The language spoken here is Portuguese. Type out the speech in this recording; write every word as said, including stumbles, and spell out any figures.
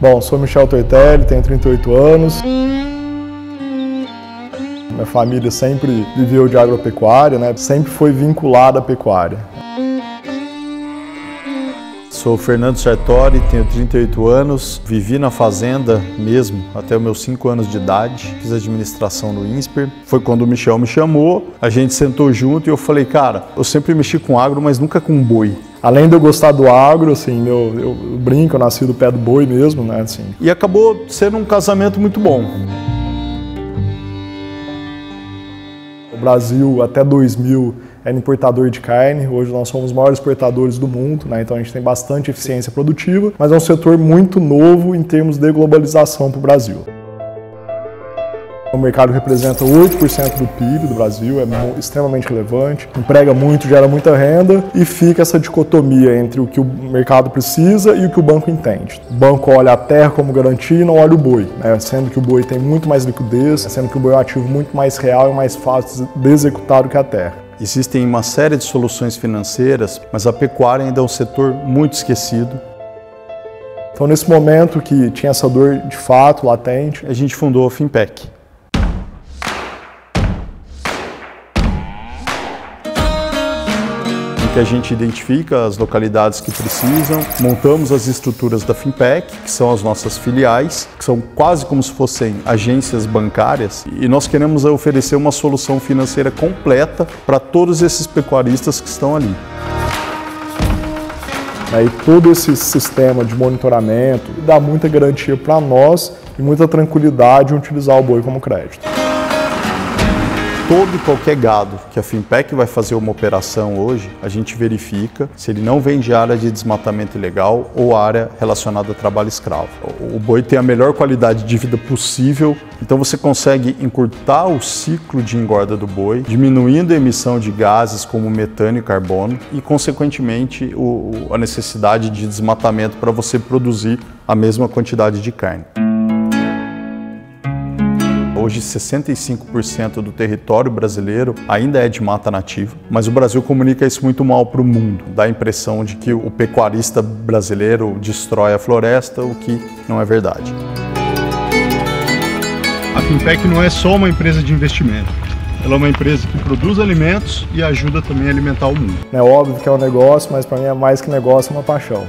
Bom, sou Michel Tortelli, tenho trinta e oito anos. Minha família sempre viveu de agropecuária, né? Sempre foi vinculada à pecuária. Sou Fernando Sartori, tenho trinta e oito anos, vivi na fazenda mesmo até os meus cinco anos de idade, fiz administração no INSPER. Foi quando o Michel me chamou, a gente sentou junto e eu falei, cara, eu sempre mexi com agro, mas nunca com boi. Além de eu gostar do agro, assim, eu, eu brinco, eu nasci do pé do boi mesmo, né, assim. E acabou sendo um casamento muito bom. O Brasil, até dois mil, era importador de carne. Hoje nós somos os maiores exportadores do mundo, né? Então a gente tem bastante eficiência produtiva, mas é um setor muito novo em termos de globalização para o Brasil. O mercado representa oito por cento do P I B do Brasil, é extremamente relevante, emprega muito, gera muita renda e fica essa dicotomia entre o que o mercado precisa e o que o banco entende. O banco olha a terra como garantia e não olha o boi, né? Sendo que o boi tem muito mais liquidez, sendo que o boi é um ativo muito mais real e mais fácil de executar do que a terra. Existem uma série de soluções financeiras, mas a pecuária ainda é um setor muito esquecido. Então, nesse momento que tinha essa dor de fato latente, a gente fundou a Finpec. Que a gente identifica as localidades que precisam, montamos as estruturas da Finpec, que são as nossas filiais, que são quase como se fossem agências bancárias, e nós queremos oferecer uma solução financeira completa para todos esses pecuaristas que estão ali. Aí todo esse sistema de monitoramento dá muita garantia para nós e muita tranquilidade em utilizar o boi como crédito. Todo e qualquer gado que a Finpec vai fazer uma operação hoje, a gente verifica se ele não vem de área de desmatamento ilegal ou área relacionada a trabalho escravo. O boi tem a melhor qualidade de vida possível, então você consegue encurtar o ciclo de engorda do boi, diminuindo a emissão de gases como metano e carbono e, consequentemente, a necessidade de desmatamento para você produzir a mesma quantidade de carne. Hoje, sessenta e cinco por cento do território brasileiro ainda é de mata nativa, mas o Brasil comunica isso muito mal para o mundo. Dá a impressão de que o pecuarista brasileiro destrói a floresta, o que não é verdade. A Finpec não é só uma empresa de investimento. Ela é uma empresa que produz alimentos e ajuda também a alimentar o mundo. É óbvio que é um negócio, mas para mim é mais que negócio, é uma paixão.